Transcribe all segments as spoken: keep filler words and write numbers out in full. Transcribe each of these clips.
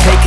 Take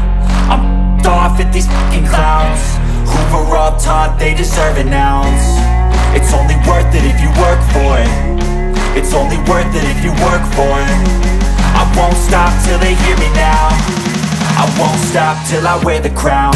I'm off at these fucking clowns who were all taught they deserve an ounce. It's only worth it if you work for it. It's only worth it if you work for it. I won't stop till they hear me now. I won't stop till I wear the crown.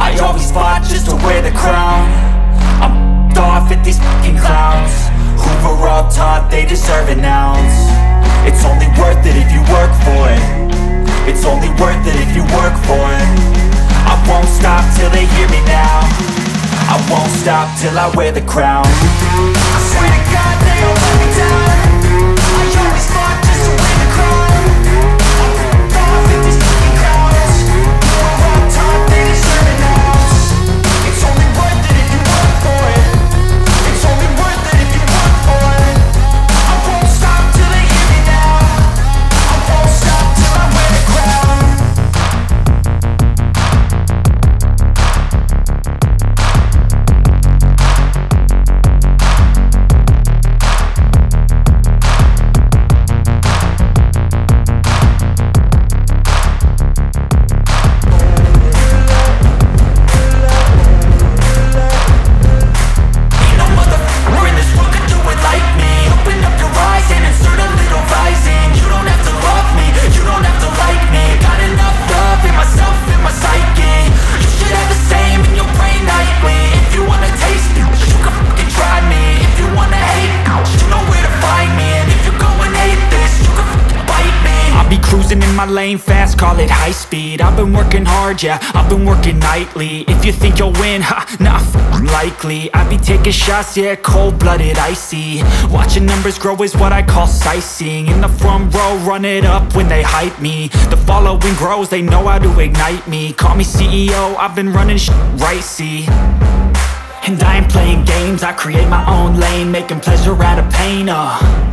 I always fought just to wear the crown. I'm off at these fucking clowns who were all taught they deserve an ounce. It's only worth it if you work for it. It's only worth it if you work for it. I won't stop till they hear me now. I won't stop till I wear the crown. I swear to God they all let me down. I always fought just to wear the crown. I'm off at these fucking clowns who were all taught they deserve an ounce. It's only worth it if you work for it. My lane fast, call it high speed. I've been working hard, yeah, I've been working nightly. If you think you'll win, ha, nah, f***ing likely. I be taking shots, yeah, cold-blooded, icy. Watching numbers grow is what I call sightseeing. In the front row, run it up when they hype me. The following grows, they know how to ignite me. Call me C E O, I've been running sh** right, see. And I ain't playing games, I create my own lane. Making pleasure out of pain, uh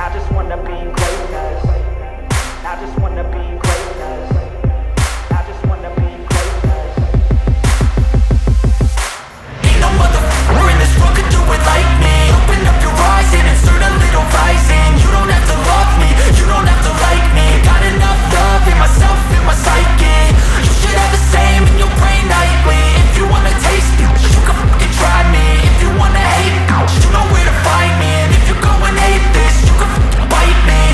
I just wanna be greatness. I just wanna be greatness. I just wanna be greatness. Ain't no motherfucker in this world could do it like me. Open up your eyes and insert a little rising. You don't have to love me, you don't have to like me. Got enough love in myself, in my psyche. You should have the same in your brain nightly. If you wanna taste me, you can fucking try me. If you wanna hate me, you know where to find me. And if you go and hate this, you can fucking bite me.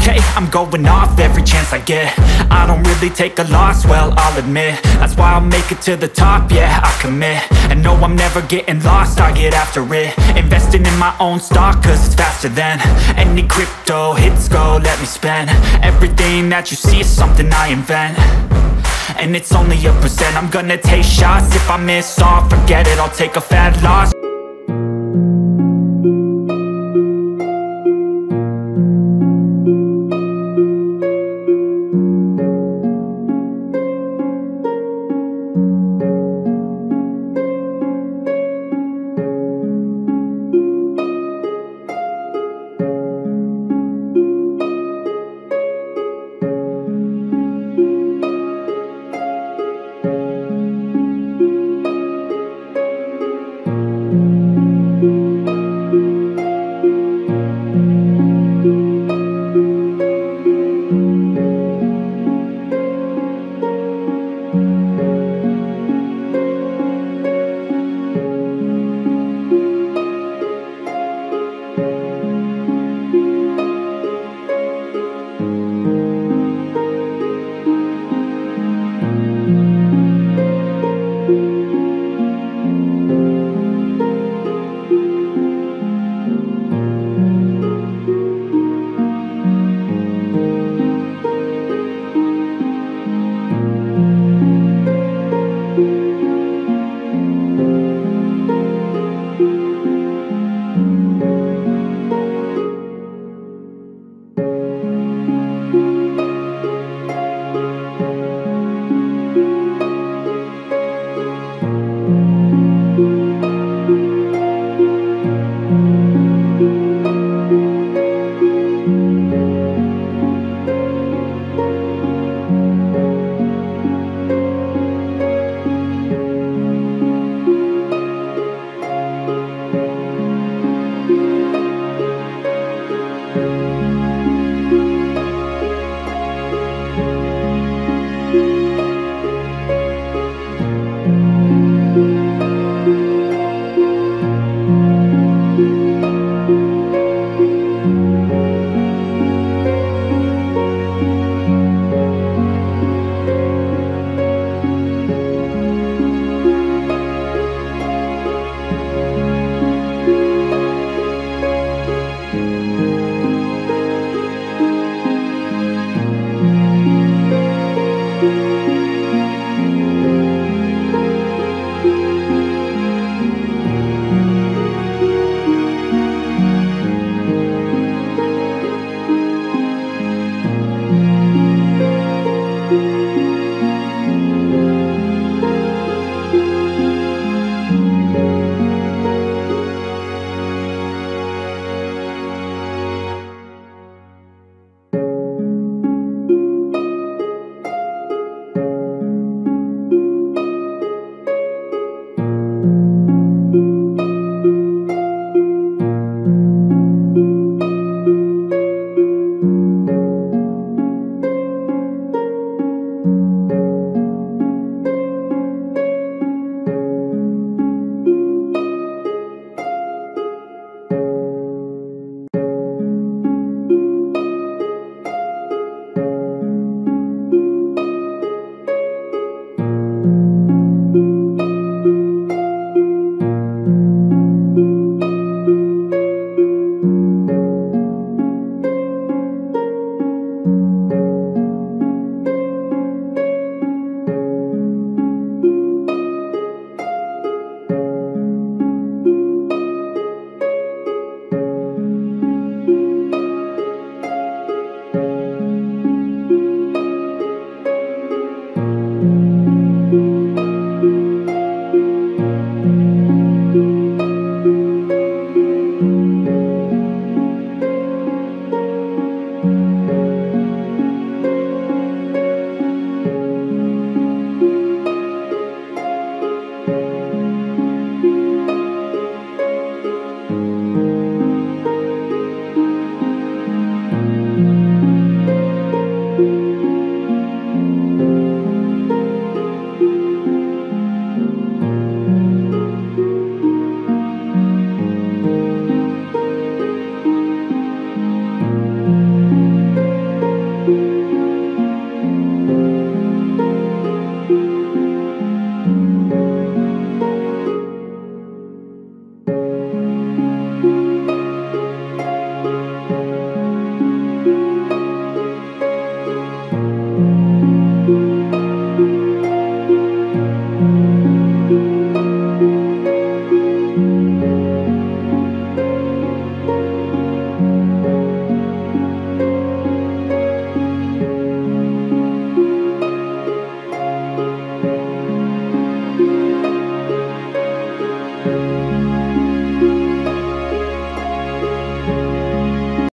Okay, I'm going off every chance I get. I don't really take a loss, well, I'll admit. That's why I'll make it to the top, yeah, I commit. And no, I'm never getting lost, I get after it. Investing in my own stock, cause it's faster than any crypto hits go, let me spend. Everything that you see is something I invent. and it's only a percent. I'm gonna take shots, if I miss all, forget it, I'll take a fat loss.